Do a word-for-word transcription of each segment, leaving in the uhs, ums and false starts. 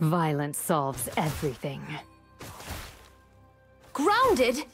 Violence solves everything. Grounded?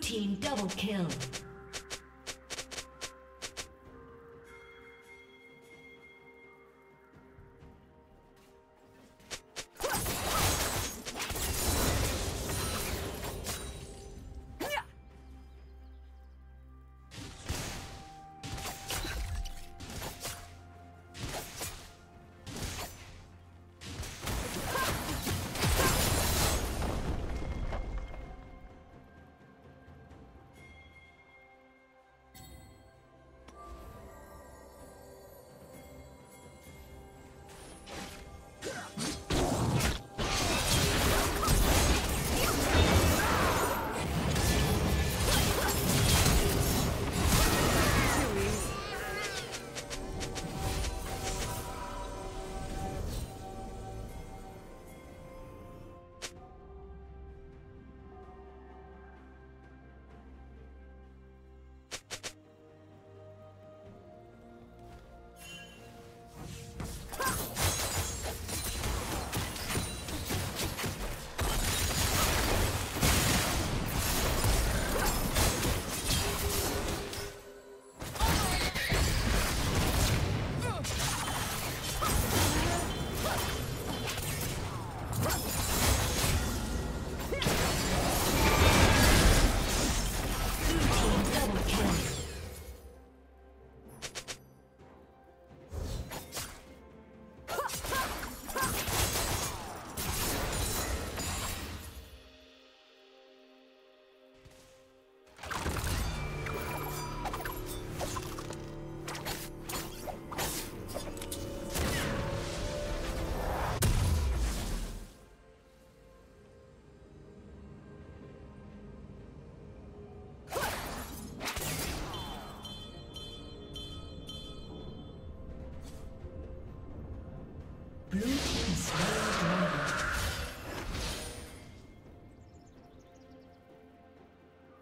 team double kill.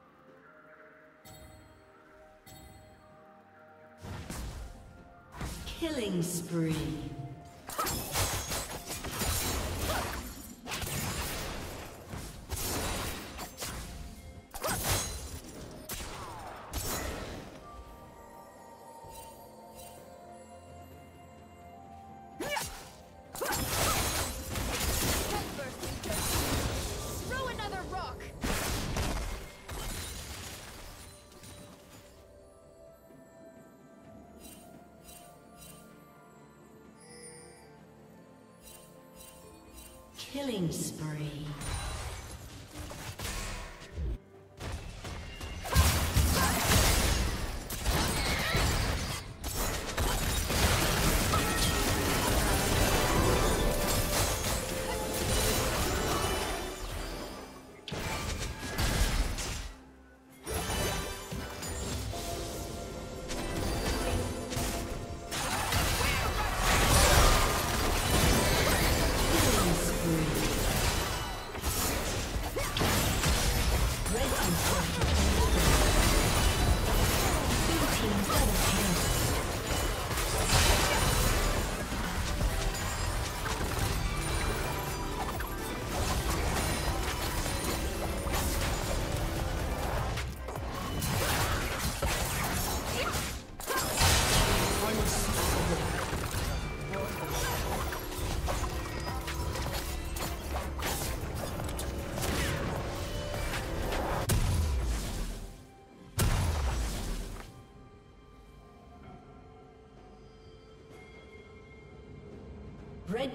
Killing spree. Killing spree. Red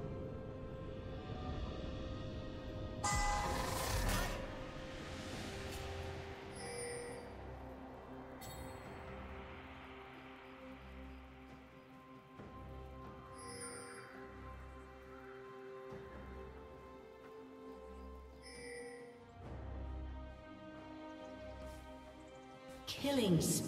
Killing spree.